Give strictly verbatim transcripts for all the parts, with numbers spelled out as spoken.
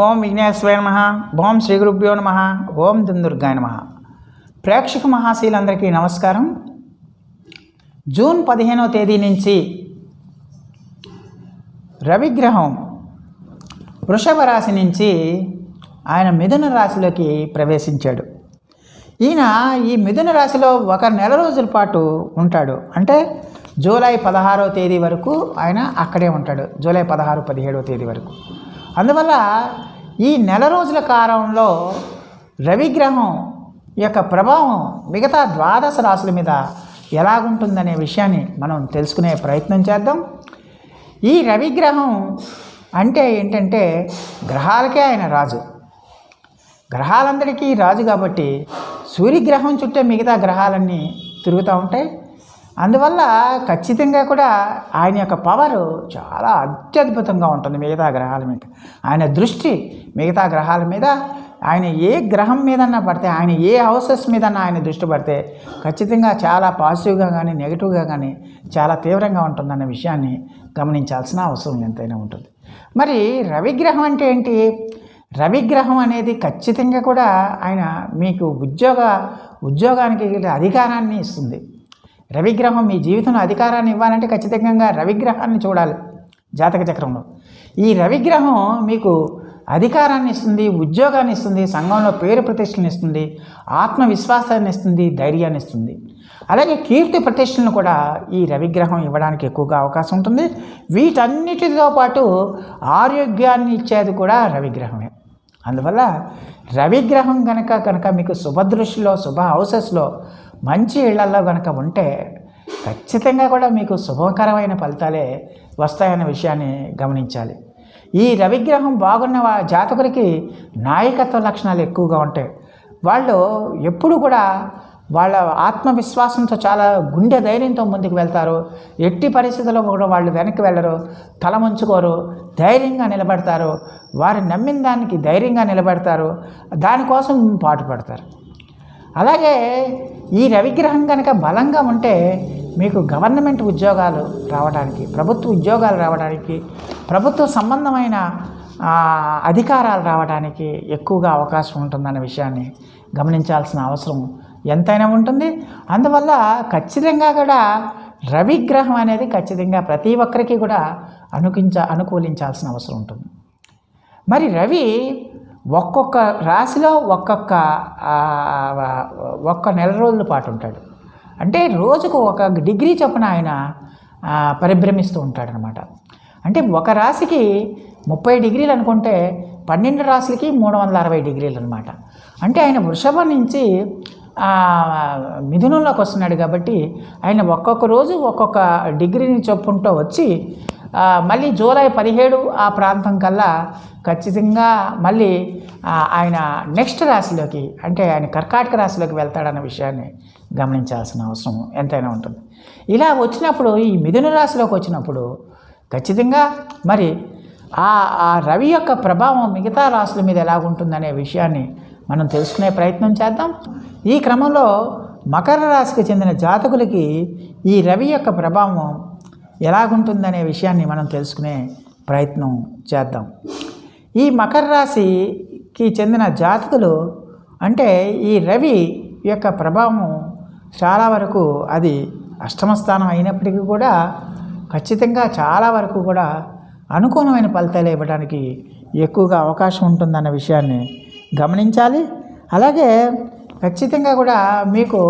ఓం విఘ్నేశ్వరాయ నమః, ఓం శ్రీ గురుభ్యో నమః, ఓం దుందుర్గాయ నమః. ప్రేక్షక మహాశీలందరికీ నమస్కారం. జూన్ పదిహేనవ తేదీ నుంచి రవిగ్రహం వృషభ రాశి నుంచి ఆయన మిథున రాశిలోకి ప్రవేశించాడు. ఈయన ఈ మిథున రాశిలో ఒక నెల రోజుల పాటు ఉంటాడు. అంటే జూలై పదహారవ తేదీ వరకు ఆయన అక్కడే ఉంటాడు, జూలై పదహారు పదిహేడవ తేదీ వరకు. అందువల్ల ఈ నెల రోజుల కాలంలో రవిగ్రహం యొక్క ప్రభావం మిగతా ద్వాదశ రాశుల మీద ఎలాగుంటుందనే విషయాన్ని మనం తెలుసుకునే ప్రయత్నం చేద్దాం. ఈ రవిగ్రహం అంటే ఏంటంటే గ్రహాలకే ఆయన రాజు, గ్రహాలందరికీ రాజు. కాబట్టి సూర్యగ్రహం చుట్టే మిగతా గ్రహాలన్నీ తిరుగుతూ ఉంటాయి. అందువల్ల ఖచ్చితంగా కూడా ఆయన యొక్క పవరు చాలా అత్యద్భుతంగా ఉంటుంది మిగతా గ్రహాల మీద. ఆయన దృష్టి మిగతా గ్రహాల మీద, ఆయన ఏ గ్రహం మీదన్నా పడితే, ఆయన ఏ హౌసెస్ మీదన్నా ఆయన దృష్టి పడితే ఖచ్చితంగా చాలా పాజిటివ్గా కానీ నెగిటివ్గా కానీ చాలా తీవ్రంగా ఉంటుందన్న విషయాన్ని గమనించాల్సిన అవసరం ఎంతైనా ఉంటుంది. మరి రవిగ్రహం అంటే ఏంటి? రవిగ్రహం అనేది ఖచ్చితంగా కూడా ఆయన మీకు ఉద్యోగ ఉద్యోగానికి అధికారాన్ని ఇస్తుంది. రవిగ్రహం మీ జీవితంలో అధికారాన్ని ఇవ్వాలంటే ఖచ్చితంగా రవిగ్రహాన్ని చూడాలి జాతక చక్రంలో. ఈ రవిగ్రహం మీకు అధికారాన్ని ఇస్తుంది, ఉద్యోగాన్ని ఇస్తుంది, సంఘంలో పేరు ప్రతిష్టలను ఇస్తుంది, ఆత్మవిశ్వాసాన్ని ఇస్తుంది, ధైర్యాన్ని ఇస్తుంది. అలాగే కీర్తి ప్రతిష్టలను కూడా ఈ రవిగ్రహం ఇవ్వడానికి ఎక్కువగా అవకాశం ఉంటుంది. వీటన్నిటితో పాటు ఆరోగ్యాన్ని ఇచ్చేది కూడా రవిగ్రహమే. అందువల్ల రవిగ్రహం కనుక కనుక మీకు శుభదృష్టిలో, శుభ హౌసెస్లో, మంచి ఇళ్లల్లో కనుక ఉంటే ఖచ్చితంగా కూడా మీకు శుభకరమైన ఫలితాలే వస్తాయనే విషయాన్ని గమనించాలి. ఈ రవిగ్రహం బాగున్న జాతకులకి నాయకత్వ లక్షణాలు ఎక్కువగా ఉంటాయి. వాళ్ళు ఎప్పుడు కూడా వాళ్ళ ఆత్మవిశ్వాసంతో చాలా గుండె ధైర్యంతో ముందుకు వెళ్తారు. ఎట్టి పరిస్థితుల్లో కూడా వాళ్ళు వెనక్కి వెళ్ళరు, తలముంచుకోరు, ధైర్యంగా నిలబడతారు. వారు నమ్మిన దానికి ధైర్యంగా నిలబడతారు, దానికోసం పాటుపడతారు. అలాగే ఈ రవిగ్రహం కనుక బలంగా ఉంటే మీకు గవర్నమెంట్ ఉద్యోగాలు రావడానికి, ప్రభుత్వ ఉద్యోగాలు రావడానికి, ప్రభుత్వ సంబంధమైన అధికారాలు రావడానికి ఎక్కువగా అవకాశం ఉంటుందన్న విషయాన్ని గమనించాల్సిన అవసరం ఎంతైనా ఉంటుంది. అందువల్ల ఖచ్చితంగా కూడా రవిగ్రహం అనేది ఖచ్చితంగా ప్రతి ఒక్కరికి కూడా అనుకించ అనుకూలించాల్సిన అవసరం ఉంటుంది. మరి రవి ఒక్కొక్క రాశిలో ఒక్కొక్క ఒక్క నెల రోజుల పాటు ఉంటాడు. అంటే రోజుకు ఒక డిగ్రీ చొప్పున ఆయన పరిభ్రమిస్తూ ఉంటాడనమాట. అంటే ఒక రాశికి ముప్పై డిగ్రీలు అనుకుంటే పన్నెండు రాశులకి మూడు వందల అరవై డిగ్రీలు అనమాట. అంటే ఆయన వృషభం నుంచి మిథునంలోకి వస్తున్నాడు కాబట్టి ఆయన ఒక్కొక్క రోజు ఒక్కొక్క డిగ్రీని చొప్పుంటూ వచ్చి మళ్ళీ జూలై పదిహేడు ఆ ప్రాంతం కల్లా ఖచ్చితంగా మళ్ళీ ఆయన నెక్స్ట్ రాశిలోకి, అంటే ఆయన కర్కాటక రాశిలోకి వెళ్తాడన్న విషయాన్ని గమనించాల్సిన అవసరం ఎంతైనా ఉంటుంది. ఇలా వచ్చినప్పుడు ఈ మిథున రాశిలోకి వచ్చినప్పుడు ఖచ్చితంగా మరి ఆ రవి యొక్క ప్రభావం మిగతా రాశుల మీద ఎలాగుంటుందనే విషయాన్ని మనం తెలుసుకునే ప్రయత్నం చేద్దాం. ఈ క్రమంలో మకర రాశికి చెందిన జాతకులకి ఈ రవి యొక్క ప్రభావం ఎలాగుంటుందనే విషయాన్ని మనం తెలుసుకునే ప్రయత్నం చేద్దాం. ఈ మకర రాశికి చెందిన జాతకులు అంటే ఈ రవి యొక్క ప్రభావం చాలా వరకు అది అష్టమస్థానం అయినప్పటికీ కూడా ఖచ్చితంగా చాలా వరకు కూడా అనుకూలమైన ఫలితాలు ఇవ్వడానికి ఎక్కువగా అవకాశం ఉంటుందన్న విషయాన్ని గమనించాలి. అలాగే ఖచ్చితంగా కూడా మీకు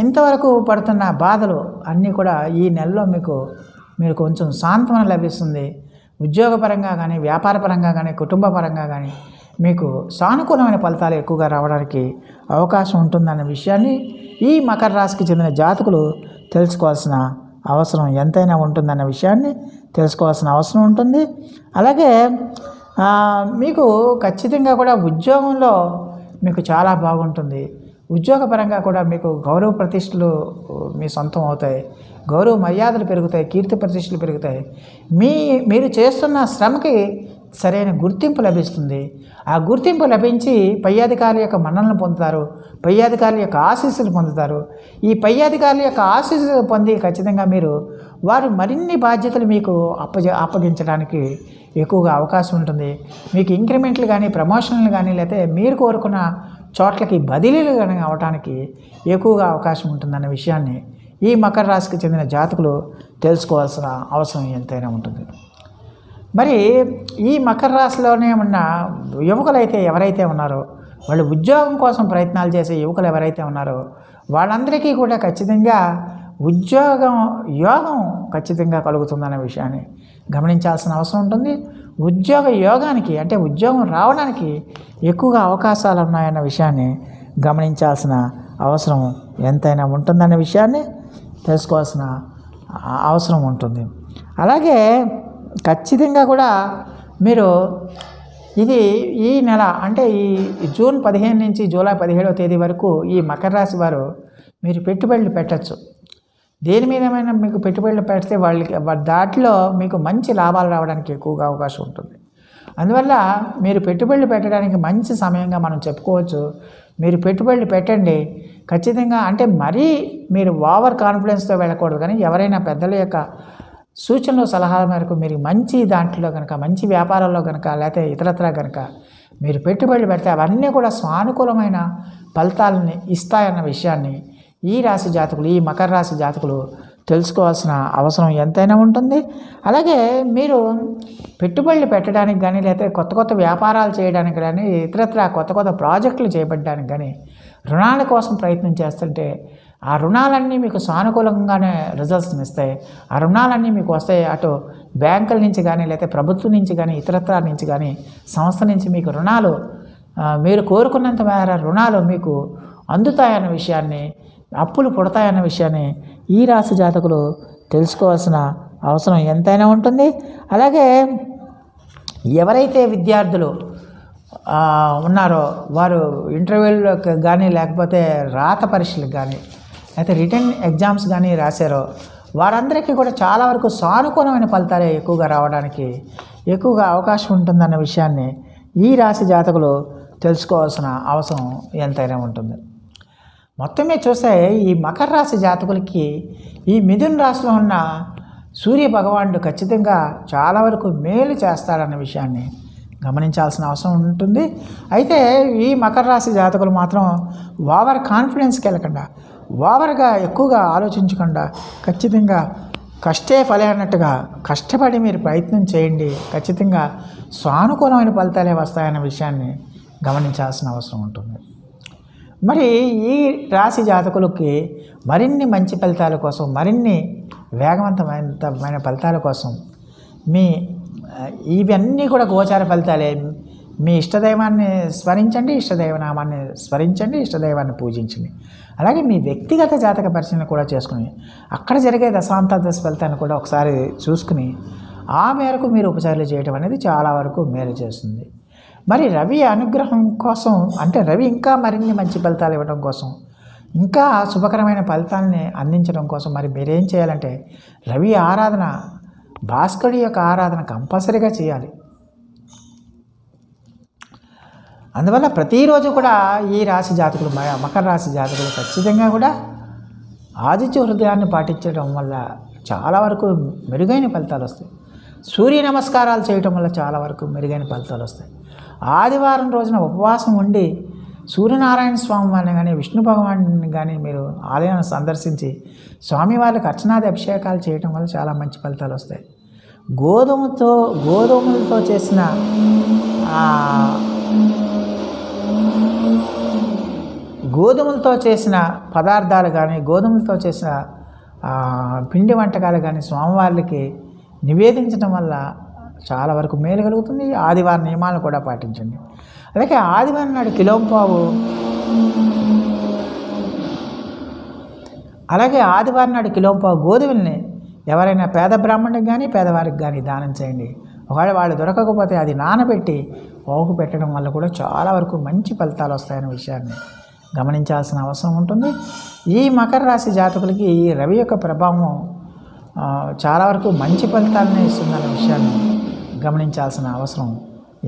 ఇంతవరకు పడుతున్న బాధలు అన్నీ కూడా ఈ నెలలో మీకు మీరు కొంచెం సాంత్వన లభిస్తుంది. ఉద్యోగపరంగా కానీ, వ్యాపారపరంగా కానీ, కుటుంబ పరంగా కానీ మీకు సానుకూలమైన ఫలితాలు ఎక్కువగా రావడానికి అవకాశం ఉంటుందన్న విషయాన్ని ఈ మకర రాశికి చెందిన జాతకులు తెలుసుకోవాల్సిన అవసరం ఎంతైనా ఉంటుందన్న విషయాన్ని తెలుసుకోవాల్సిన అవసరం ఉంటుంది. అలాగే మీకు ఖచ్చితంగా కూడా ఉద్యోగంలో మీకు చాలా బాగుంటుంది. ఉద్యోగపరంగా కూడా మీకు గౌరవ ప్రతిష్టలు మీ సొంతం అవుతాయి, గౌరవ మర్యాదలు పెరుగుతాయి, కీర్తి ప్రతిష్టలు పెరుగుతాయి. మీ మీరు చేస్తున్న శ్రమకి సరైన గుర్తింపు లభిస్తుంది. ఆ గుర్తింపు లభించి పై అధికారుల యొక్క మన్నలను పొందుతారు, పై అధికారుల యొక్క ఆశీస్సులు పొందుతారు. ఈ పై అధికారుల యొక్క ఆశీస్సులు పొంది ఖచ్చితంగా మీరు వారు మరిన్ని బాధ్యతలు మీకు అప్పజ అప్పగించడానికి ఎక్కువగా అవకాశం ఉంటుంది. మీకు ఇంక్రిమెంట్లు కానీ ప్రమోషన్లు కానీ లేకపోతే మీరు కోరుకున్న చోట్లకి బదిలీలు కానీ అవడానికి ఎక్కువగా అవకాశం ఉంటుందన్న విషయాన్ని ఈ మకర రాశికి చెందిన జాతకులు తెలుసుకోవాల్సిన అవసరం ఎంతైనా ఉంటుంది. మరి ఈ మకర రాశిలోనే ఉన్న యువకులైతే ఎవరైతే ఉన్నారో వాళ్ళు ఉద్యోగం కోసం ప్రయత్నాలు చేసే యువకులు ఎవరైతే ఉన్నారో వాళ్ళందరికీ కూడా ఖచ్చితంగా ఉద్యోగం యోగం ఖచ్చితంగా కలుగుతుందన్న విషయాన్ని గమనించాల్సిన అవసరం ఉంటుంది. ఉద్యోగ యోగానికి అంటే ఉద్యోగం రావడానికి ఎక్కువగా అవకాశాలు ఉన్నాయన్న విషయాన్ని గమనించాల్సిన అవసరం ఎంతైనా ఉంటుందన్న విషయాన్ని తెలుసుకోవాల్సిన అవసరం ఉంటుంది. అలాగే ఖచ్చితంగా కూడా మీరు ఇది ఈ నెల అంటే ఈ జూన్ పదిహేను నుంచి జూలై పదిహేడవ తేదీ వరకు ఈ మకర రాశి వారు మీరు పెట్టుబడులు పెట్టచ్చు. దేని మీదమైనా మీకు పెట్టుబడులు పెడితే వాళ్ళకి దాంట్లో మీకు మంచి లాభాలు రావడానికి ఎక్కువగా అవకాశం ఉంటుంది. అందువల్ల మీరు పెట్టుబడులు పెట్టడానికి మంచి సమయంగా మనం చెప్పుకోవచ్చు. మీరు పెట్టుబడులు పెట్టండి ఖచ్చితంగా. అంటే మరీ మీరు ఓవర్ కాన్ఫిడెన్స్తో వెళ్ళకూడదు, కానీ ఎవరైనా పెద్దల యొక్క సూచనలు సలహాల మేరకు మీరు మంచి దాంట్లో కనుక మంచి వ్యాపారాల్లో కనుక లేకపోతే ఇతరత్రా కనుక మీరు పెట్టుబడులు పెడితే అవన్నీ కూడా సానుకూలమైన ఫలితాలని ఇస్తాయన్న విషయాన్ని ఈ రాశి జాతకులు ఈ మకర రాశి జాతకులు తెలుసుకోవాల్సిన అవసరం ఎంతైనా ఉంటుంది. అలాగే మీరు పెట్టుబడులు పెట్టడానికి కానీ లేకపోతే కొత్త కొత్త వ్యాపారాలు చేయడానికి కానీ ఇతరత్రా కొత్త కొత్త ప్రాజెక్టులు చేపట్టడానికి కానీ రుణాల కోసం ప్రయత్నం చేస్తుంటే ఆ రుణాలన్నీ మీకు సానుకూలంగానే రిజల్ట్స్ని ఇస్తాయి. ఆ రుణాలన్నీ మీకు వస్తాయి. అటు బ్యాంకుల నుంచి కానీ లేకపోతే ప్రభుత్వం నుంచి కానీ ఇతరత్రా నుంచి కానీ సంస్థ నుంచి మీకు రుణాలు మీరు కోరుకున్నంత మేర రుణాలు మీకు అందుతాయన్న విషయాన్ని అప్పులు పుడతాయన్న విషయాన్ని ఈ రాశి జాతకులు తెలుసుకోవాల్సిన అవసరం ఎంతైనా ఉంటుంది. అలాగే ఎవరైతే విద్యార్థులు ఉన్నారో వారు ఇంటర్వ్యూలకు కానీ లేకపోతే రాత పరీక్షలకు కానీ అయితే రిటర్న్ ఎగ్జామ్స్ కానీ రాశారో వారందరికీ కూడా చాలా వరకు సానుకూలమైన ఫలితాలే ఎక్కువగా రావడానికి ఎక్కువగా అవకాశం ఉంటుందన్న విషయాన్ని ఈ రాశి జాతకులు తెలుసుకోవాల్సిన అవసరం ఎంతైనా ఉంటుంది. మొత్తం మీద చూస్తే ఈ మకర రాశి జాతకులకి ఈ మిథున రాశిలో ఉన్న సూర్య భగవానుడు ఖచ్చితంగా చాలా వరకు మేలు చేస్తాడన్న విషయాన్ని గమనించాల్సిన అవసరం ఉంటుంది. అయితే ఈ మకర రాశి జాతకులు మాత్రం ఓవర్ కాన్ఫిడెన్స్కి వెళ్ళకుండా ఓవర్గా ఎక్కువగా ఆలోచించకుండా ఖచ్చితంగా కష్టే ఫలే అన్నట్టుగా కష్టపడి మీరు ప్రయత్నం చేయండి. ఖచ్చితంగా సానుకూలమైన ఫలితాలే వస్తాయన్న విషయాన్ని గమనించాల్సిన అవసరం ఉంటుంది. మరి ఈ రాశి జాతకులకి మరిన్ని మంచి ఫలితాల కోసం మరిన్ని వేగవంతమైన ఫలితాల కోసం మీ ఇవన్నీ కూడా గోచార ఫలితాలే. మీ ఇష్టదైవాన్ని స్మరించండి, ఇష్టదైవనామాన్ని స్మరించండి, ఇష్టదైవాన్ని పూజించండి. అలాగే మీ వ్యక్తిగత జాతక పరిశీలన కూడా చేసుకుని అక్కడ జరిగే దశాంత దశ ఫలితాన్ని కూడా ఒకసారి చూసుకుని ఆ మేరకు మీరు ఉపచారాలు చేయడం అనేది చాలా వరకు మేలు చేస్తుంది. మరి రవి అనుగ్రహం కోసం అంటే రవి ఇంకా మరిన్ని మంచి ఫలితాలు ఇవ్వడం కోసం ఇంకా శుభకరమైన ఫలితాలని అందించడం కోసం మరి మీరేం చేయాలంటే రవి ఆరాధన భాస్కరుడి యొక్క ఆరాధన కంపల్సరీగా చేయాలి. అందువల్ల ప్రతిరోజు కూడా ఈ రాశి జాతకులు మకర రాశి జాతకులు ఖచ్చితంగా కూడా ఆదిత్య హృదయాన్ని పాటించడం వల్ల చాలా వరకు మెరుగైన ఫలితాలు వస్తాయి. సూర్య నమస్కారాలు చేయటం వల్ల చాలా వరకు మెరుగైన ఫలితాలు వస్తాయి. ఆదివారం రోజున ఉపవాసం ఉండి సూర్యనారాయణ స్వామి వారిని కానీ విష్ణు భగవాన్ని కానీ మీరు ఆలయాన్ని సందర్శించి స్వామివారికి అర్చనాది అభిషేకాలు చేయటం వల్ల చాలా మంచి ఫలితాలు వస్తాయి. గోధుమతో గోధుమలతో చేసిన గోధుమలతో చేసిన పదార్థాలు కానీ గోధుమలతో చేసిన పిండి వంటకాలు కానీ స్వామివారికి నివేదించడం వల్ల చాలా వరకు మేలు కలుగుతుంది. ఆదివారం నియమాలు కూడా పాటించండి. అలాగే ఆదివారం నాడు కిలోంపావు అలాగే ఆదివారం నాడు కిలోంపావు గోధుమల్ని ఎవరైనా పేద బ్రాహ్మణుడికి కానీ పేదవారికి కానీ దానం చేయండి. ఒకవేళ వాళ్ళు దొరకకపోతే అది నానబెట్టి పోగు పెట్టడం వల్ల కూడా చాలా వరకు మంచి ఫలితాలు వస్తాయనే విషయాన్ని గమనించాల్సిన అవసరం ఉంటుంది. ఈ మకర రాశి జాతకులకి ఈ రవి యొక్క ప్రభావం చాలా వరకు మంచి ఫలితాలనే ఇస్తుందనే విషయాన్ని గమనించాల్సిన అవసరం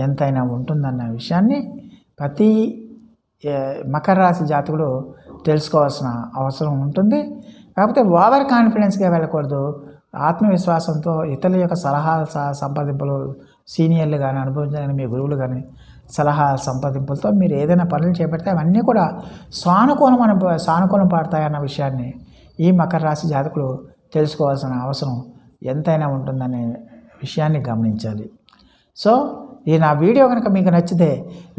ఎంతైనా ఉంటుందన్న విషయాన్ని ప్రతి మకర రాశి జాతకులు తెలుసుకోవాల్సిన అవసరం ఉంటుంది. కాకపోతే ఓవర్ కాన్ఫిడెన్స్గా వెళ్ళకూడదు. ఆత్మవిశ్వాసంతో ఇతరుల యొక్క సలహాలు సంప్రదింపులు, సీనియర్లు కానీ అనుభవించిన మీ గురువులు కానీ సలహా సంప్రదింపులతో మీరు ఏదైనా పనులు చేపడితే అవన్నీ కూడా సానుకూలం అను సానుకూలం పడతాయన్న విషయాన్ని ఈ మకర రాశి జాతకులు తెలుసుకోవాల్సిన అవసరం ఎంతైనా ఉంటుందనే విషయాన్ని గమనించాలి. సో ఈ నా వీడియో కనుక మీకు నచ్చితే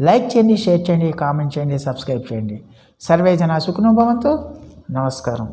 లైక్ చేయండి, షేర్ చేయండి, కామెంట్ చేయండి, సబ్స్క్రైబ్ చేయండి. సర్వే జనా సుఖినో భవంతు. నమస్కారం.